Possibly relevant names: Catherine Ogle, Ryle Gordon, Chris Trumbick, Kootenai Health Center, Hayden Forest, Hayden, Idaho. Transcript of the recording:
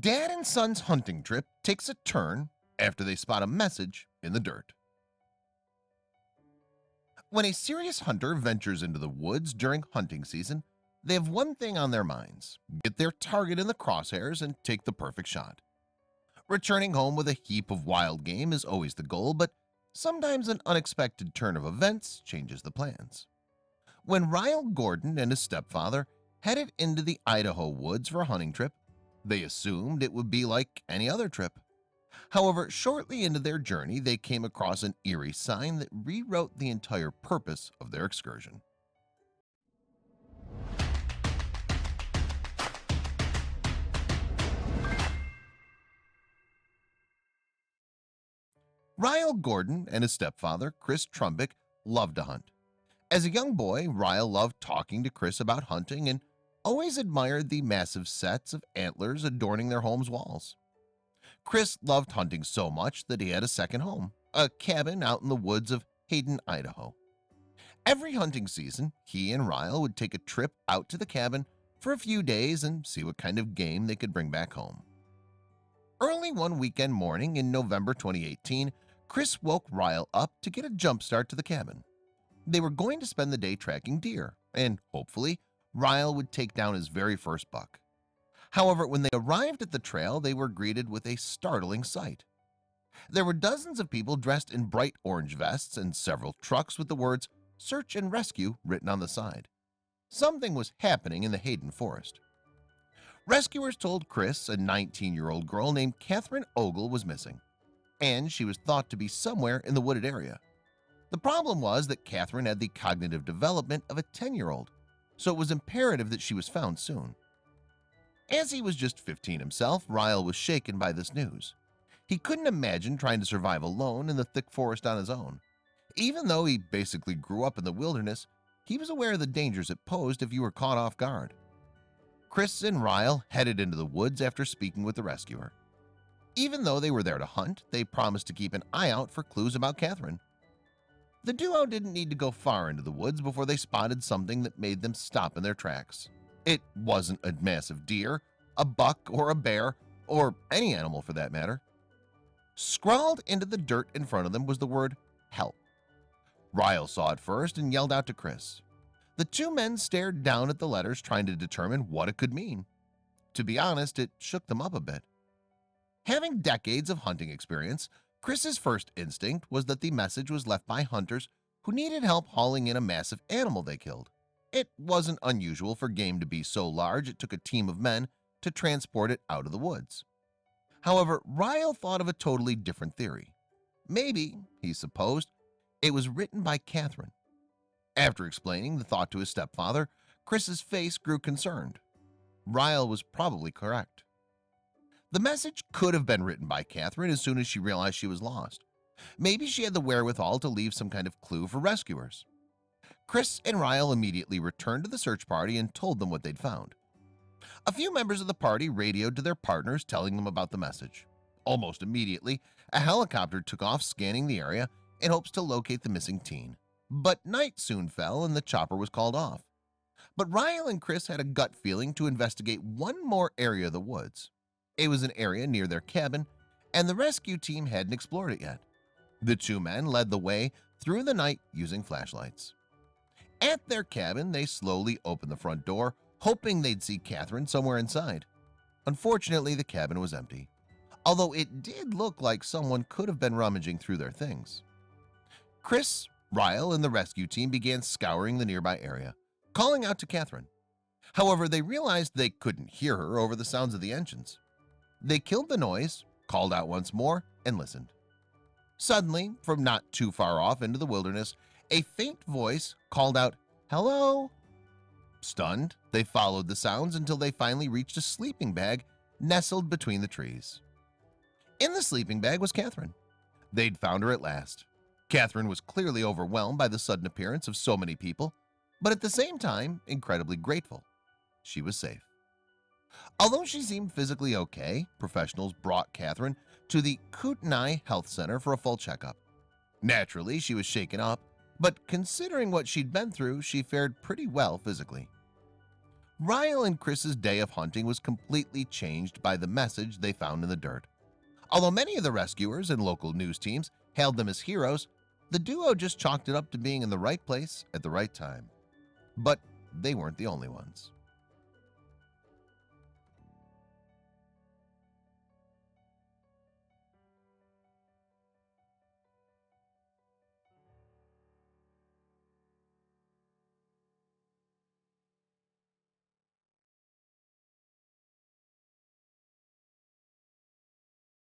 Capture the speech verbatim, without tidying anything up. Dad and son's hunting trip takes a turn after they spot a message in the dirt. When a serious hunter ventures into the woods during hunting season, they have one thing on their minds: get their target in the crosshairs and take the perfect shot. Returning home with a heap of wild game is always the goal, but sometimes an unexpected turn of events changes the plans. When Ryle Gordon and his stepfather headed into the Idaho woods for a hunting trip, they assumed it would be like any other trip. However, shortly into their journey, they came across an eerie sign that rewrote the entire purpose of their excursion. Ryle Gordon and his stepfather, Chris Trumbick, loved to hunt. As a young boy, Ryle loved talking to Chris about hunting and always admired the massive sets of antlers adorning their home's walls. Chris loved hunting so much that he had a second home, a cabin out in the woods of Hayden, Idaho. Every hunting season, he and Ryle would take a trip out to the cabin for a few days and see what kind of game they could bring back home. Early one weekend morning in November twenty eighteen, Chris woke Ryle up to get a jump start to the cabin. They were going to spend the day tracking deer, and hopefully, Ryle would take down his very first buck. However, when they arrived at the trail, they were greeted with a startling sight. There were dozens of people dressed in bright orange vests and several trucks with the words "Search and Rescue" written on the side. Something was happening in the Hayden Forest. Rescuers told Chris a nineteen-year-old girl named Catherine Ogle was missing, and she was thought to be somewhere in the wooded area. The problem was that Catherine had the cognitive development of a ten-year-old, so it was imperative that she was found soon. As he was just fifteen himself, Ryle was shaken by this news. He couldn't imagine trying to survive alone in the thick forest on his own. Even though he basically grew up in the wilderness, he was aware of the dangers it posed if you were caught off guard. Chris and Ryle headed into the woods after speaking with the rescuer. Even though they were there to hunt, they promised to keep an eye out for clues about Catherine. The duo didn't need to go far into the woods before they spotted something that made them stop in their tracks. It wasn't a massive deer, a buck, or a bear, or any animal for that matter. Scrawled into the dirt in front of them was the word "help." Ryle saw it first and yelled out to Chris. The two men stared down at the letters, trying to determine what it could mean. To be honest, it shook them up a bit. Having decades of hunting experience, Chris's first instinct was that the message was left by hunters who needed help hauling in a massive animal they killed. It wasn't unusual for game to be so large it took a team of men to transport it out of the woods. However, Ryle thought of a totally different theory. Maybe, he supposed, it was written by Catherine. After explaining the thought to his stepfather, Chris's face grew concerned. Ryle was probably correct. The message could have been written by Catherine as soon as she realized she was lost. Maybe she had the wherewithal to leave some kind of clue for rescuers. Chris and Ryle immediately returned to the search party and told them what they'd found. A few members of the party radioed to their partners telling them about the message. Almost immediately, a helicopter took off, scanning the area in hopes to locate the missing teen. But night soon fell and the chopper was called off. But Ryle and Chris had a gut feeling to investigate one more area of the woods. It was an area near their cabin, and the rescue team hadn't explored it yet. The two men led the way through the night using flashlights. At their cabin, they slowly opened the front door, hoping they'd see Catherine somewhere inside. Unfortunately, the cabin was empty, although it did look like someone could have been rummaging through their things. Chris, Ryle, and the rescue team began scouring the nearby area, calling out to Catherine. However, they realized they couldn't hear her over the sounds of the engines. They killed the noise, called out once more, and listened. Suddenly, from not too far off into the wilderness, a faint voice called out, "Hello?" Stunned, they followed the sounds until they finally reached a sleeping bag nestled between the trees. In the sleeping bag was Catherine. They'd found her at last. Catherine was clearly overwhelmed by the sudden appearance of so many people, but at the same time, incredibly grateful. She was safe. Although she seemed physically okay, professionals brought Catherine to the Kootenai Health Center for a full checkup. Naturally, she was shaken up, but considering what she'd been through, she fared pretty well physically. Ryle and Chris's day of hunting was completely changed by the message they found in the dirt. Although many of the rescuers and local news teams hailed them as heroes, the duo just chalked it up to being in the right place at the right time. But they weren't the only ones.